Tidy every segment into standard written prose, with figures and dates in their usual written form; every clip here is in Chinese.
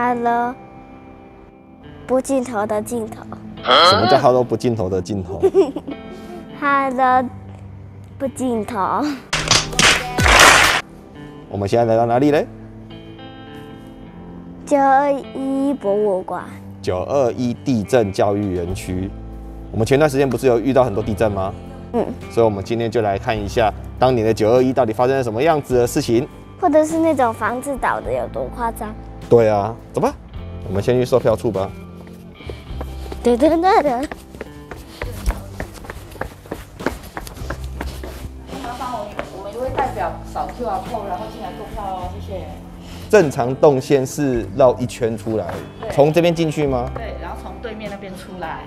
Hello， 不尽头的尽头。什么叫 Hello 不尽头的尽头？ Hello， 不尽头。我们现在来到哪里嘞？921博物馆。921地震教育园区。我们前段时间不是有遇到很多地震吗？嗯。所以我们今天就来看一下当年的921到底发生了什么样子的事情，或者是那种房子倒的有多夸张。对啊，走吧，我们先去售票处吧。等等等等。 扫 QR code， 然后进来购票哦，谢谢。正常动线是绕一圈出来，从这边进去吗？对，然后从对面那边出来。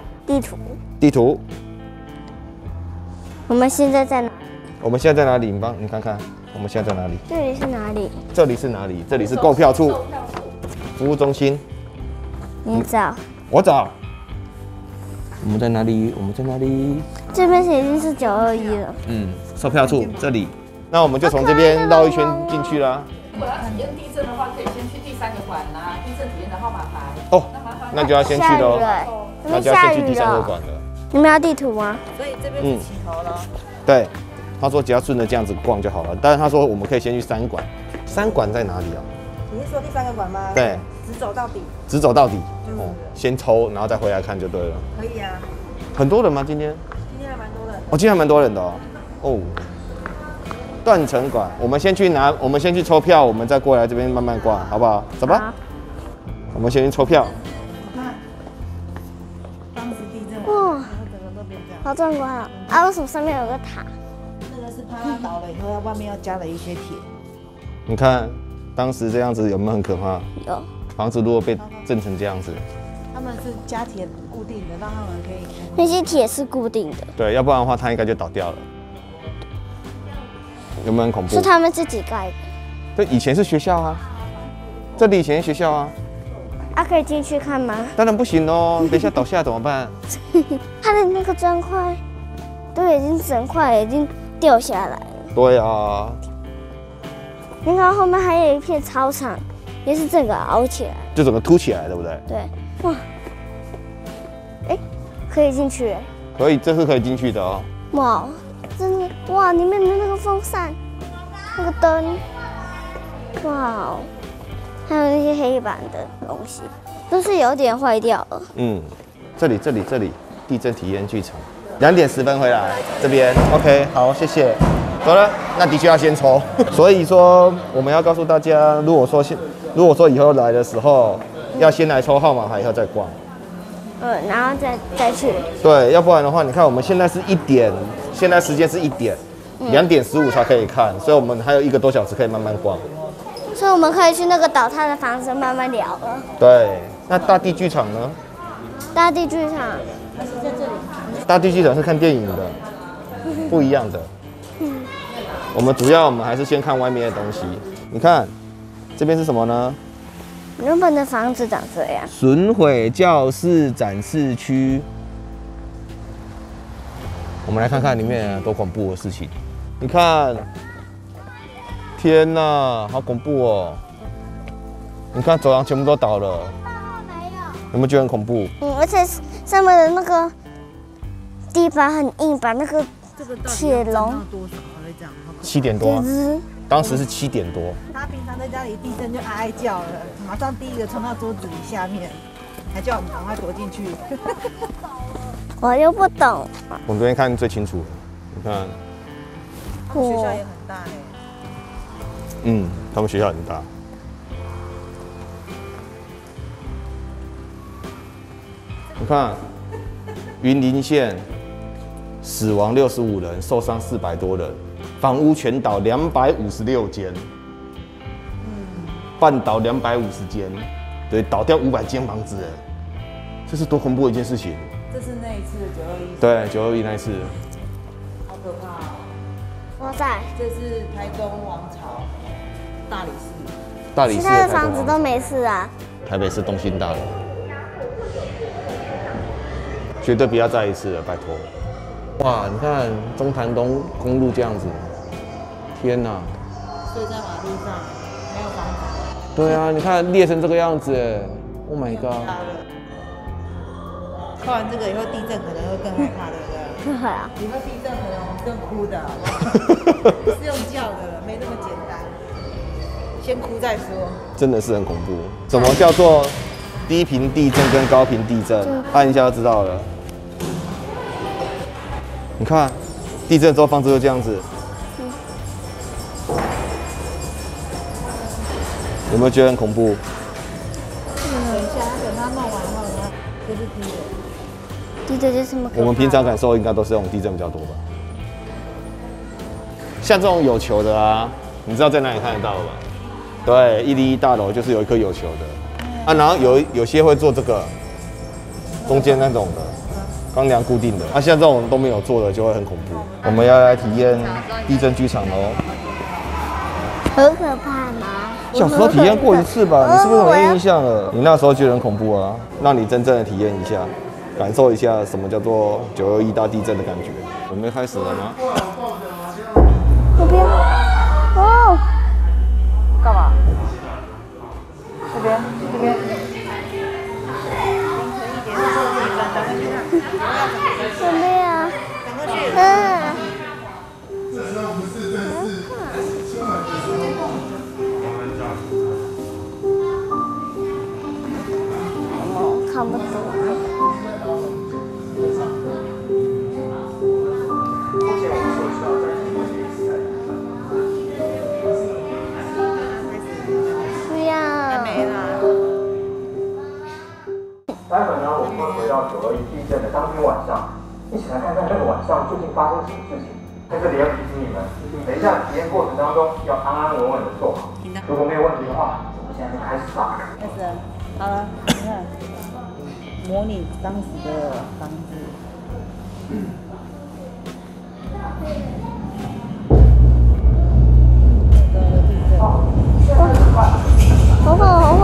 地图。我们现在在哪？我们现在在哪里？你看看，我们现在在哪里？这里是哪里？这里是哪里？这里是购票处。购票处。服务中心。你找。我找。我们在哪里？我们在哪里？这边已经是921了。嗯，售票处这里。 那我们就从这边绕一圈进去啦。如果要体验地震的话，可以先去第三个馆啦，地震体验的号码牌。哦，那就要先去喽。那就要先去第三个馆了。你们要地图吗？所以这边是起头了。对，他说只要顺着这样子逛就好了。但是他说我们可以先去三馆。三馆在哪里啊？你是说第三个馆吗？对，直走到底。直走到底。哦，先抽，然后再回来看就对了。可以啊。很多人吗？今天？今天还蛮多人。哦，今天还蛮多人的哦。哦。 断层馆，我们先去抽票，我们再过来这边慢慢逛，好不好？走吧，我们先去抽票。看，当时地震，哇，整个都变这样，好壮观啊！啊，为什么上面有个塔？那个是怕它倒了以后，外面要加了一些铁。你看，当时这样子有没有很可怕？有。房子如果被震成这样子，他们是加铁固定的，让他们可以。那些铁是固定的。对，要不然的话，它应该就倒掉了。 有没有很恐怖？是他们自己盖的。对，以前是学校啊，这里以前是学校啊。啊，可以进去看吗？当然不行哦，等一下倒下怎么办？它的那个砖块都已经整块已经掉下来了。对啊。你看后面还有一片操场，也是整个凹起来，就整个凸起来，对不对？对。哇。哎，可以进去。可以，这是可以进去的哦。哇。 真的哇！里面的那个风扇，那个灯，哇，还有那些黑板的东西，都是有点坏掉了。嗯，这里，地震体验剧场，2点10分回来这边。OK， 好，谢谢。走了，那的确要先抽。所以说，我们要告诉大家，如果说以后来的时候，要先来抽号码牌，以后再逛。嗯，然后再去。对，要不然的话，你看我们现在是1点。 现在时间是1点，2点15才可以看，所以我们还有1个多小时可以慢慢逛。所以我们可以去那个倒塌的房子慢慢聊了。对，那大地剧场呢？大地剧场还是在这里。大地剧场是看电影的，不一样的。嗯。我们还是先看外面的东西。你看，这边是什么呢？原本的房子长这样。损毁教室展示区。 我们来看看里面多恐怖的事情。你看，天哪，好恐怖哦！你看走廊全部都倒了，有没有觉得很恐怖？嗯，而且上面的那个地板很硬，把那个铁笼。7点多、啊，当时是7点多。他平常在家里地震就哀哀叫了，马上第一个冲到桌子底下面，还叫我们赶快躲进去。我又不懂。我们这边看最清楚了，你看。他们学校也很大哎。嗯，他们学校很大。你看，云林县死亡65人，受伤400多人，房屋全倒256间，半倒250间，对，倒掉500间房子哎，这是多恐怖的一件事情。 这是那一次921。对，921那一次。好可怕哦！哇塞，这是台中王朝大理寺。大理寺。其他的房子都没事啊。台北市东兴大楼，绝对不要再一次了，拜托。哇，你看中潭东公路这样子，天哪！睡在马路上，没有房子。对啊，你看裂成这个样子 ，Oh my god！ 看完这个以后，地震可能会更害怕，对不对？不会啊，以后地震可能我们更哭的，不是用叫的了，没那么简单。先哭再说。真的是很恐怖。什么叫做低频地震跟高频地震？按一下就知道了。你看，地震之后房子就这样子。 有没有觉得很恐怖？等一下，等他弄完后，就是地震。地震就是什么？我们平常感受应该都是用地震比较多吧？像这种有球的啊，你知道在哪里看得到吧？对，101大楼就是有一颗有球的啊，然后有些会做这个中间那种的钢梁固定的，啊，像这种都没有做的就会很恐怖。我们要来体验地震剧场喽。很可怕吗？ 小时候体验过一次吧，你是不是有印象了？你那时候觉得很恐怖啊，让你真正的体验一下，感受一下什么叫做921大地震的感觉。我们开始了吗？这边，哦，干嘛？这边，这边。怎么样？嗯。 看不懂。不要。还没啦。待会呢，我们会回到921地震的当天晚上，一起来看看那个晚上究竟发生什么事情。在这里要提醒你们，等一下体验过程当中要安安稳稳的做好。如果没有问题的话，我们现在就开始吧。开始，好了，你看。 模拟当时的房子。好晃，好晃，好晃。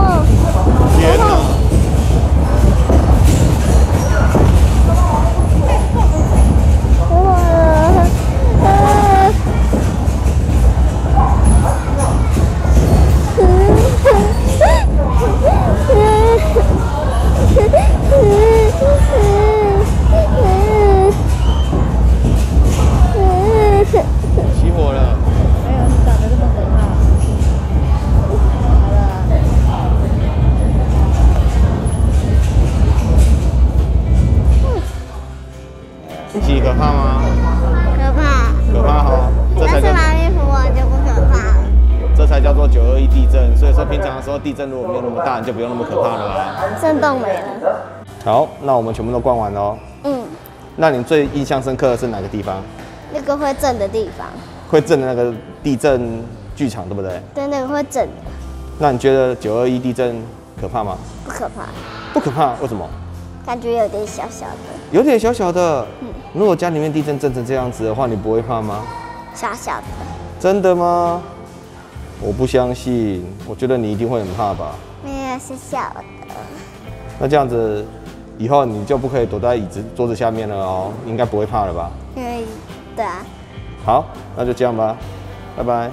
可怕吗？可怕，可怕哈！这才叫穿衣服我就不可怕了。这才叫做921地震，所以说平常的时候地震如果没有那么大，你就不用那么可怕了啦。震动没了。好，那我们全部都逛完了哦。嗯。那你最印象深刻的是哪个地方？那个会震的地方。会震的那个地震剧场，对不对？对，那个会震的。那你觉得921地震可怕吗？不可怕。不可怕，为什么？ 感觉有点小小的，有点小小的。嗯，如果家里面地震震成这样子的话，你不会怕吗？小小的，真的吗？我不相信，我觉得你一定会很怕吧。没有，是小的。那这样子，以后你就不可以躲在桌子下面了哦，应该不会怕了吧？因为，对啊。好，那就这样吧，拜拜。